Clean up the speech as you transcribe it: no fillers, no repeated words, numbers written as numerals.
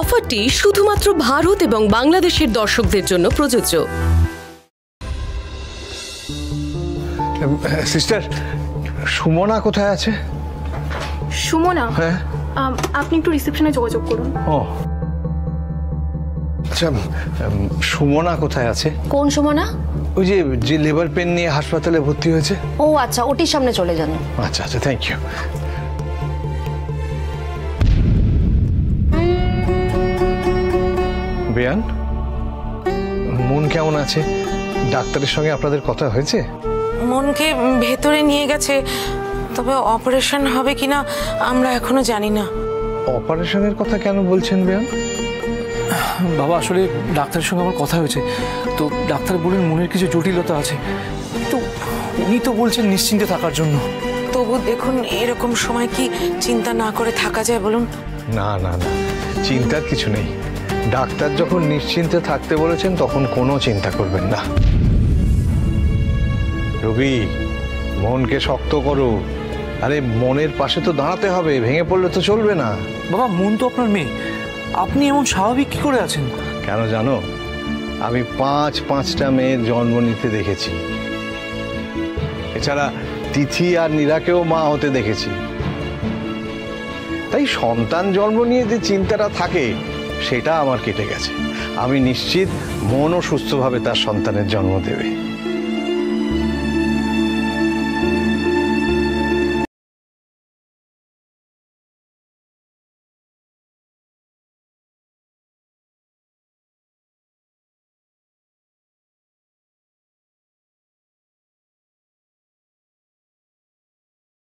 অফারটি শুধুমাত্র ভারত এবং বাংলাদেশের দর্শকদের জন্য প্রযোজ্য। সিস্টার, সুমনা কোথায় আছে? সুমনা? হ্যাঁ, আপনি একটু রিসেপশনে যোগাযোগ করুন। ও আচ্ছা, সুমনা কোথায় আছে? কোন সুমনা? ওই যে যে লেবার পেন নিয়ে হাসপাতালে ভর্তি হয়েছে। ও আচ্ছা, ওটির সামনে চলে যান। আচ্ছা আচ্ছা, থ্যাংক ইউ। বেয়ান, মন কেমন আছে? ডাক্তারের সঙ্গে আপনাদের কথা হয়েছে? মনকে ভেতরে নিয়ে গেছে, তবে অপারেশন হবে কিনা আমরা এখনো জানি না। অপারেশনের কথা কেন বলছেন বেয়ান? বাবা, আসলে ডাক্তারের সঙ্গে আমার কথা হয়েছে, তো ডাক্তার বলেন মনের কিছু জটিলতা আছে, কিন্তু উনি তো বলছেন নিশ্চিন্তে থাকার জন্য। তবু দেখুন, এরকম সময় কি চিন্তা না করে থাকা যায় বলুন? না না না, চিন্তার কিছু নেই। ডাক্তার যখন নিশ্চিন্তে থাকতে বলেছেন তখন কোনো চিন্তা করবেন না। রবি, মনকে শক্ত করো। আরে মনের পাশে তো দাঁড়াতে হবে, ভেঙে পড়লে তো চলবে না। বাবা, মন তো আপনার মেয়ে, আপনি এমন স্বাভাবিক কি করে আছেন? কেন জানো, আমি 5-5টা মেয়ের জন্ম নিতে দেখেছি, এছাড়া তিথি আর নীরাকেও মা হতে দেখেছি। তাই সন্তান জন্ম নিয়ে যে চিন্তাটা থাকে সেটা আমার কেটে গেছে। আমি নিশ্চিত মনও সুস্থভাবে তার সন্তানের জন্ম দেবে।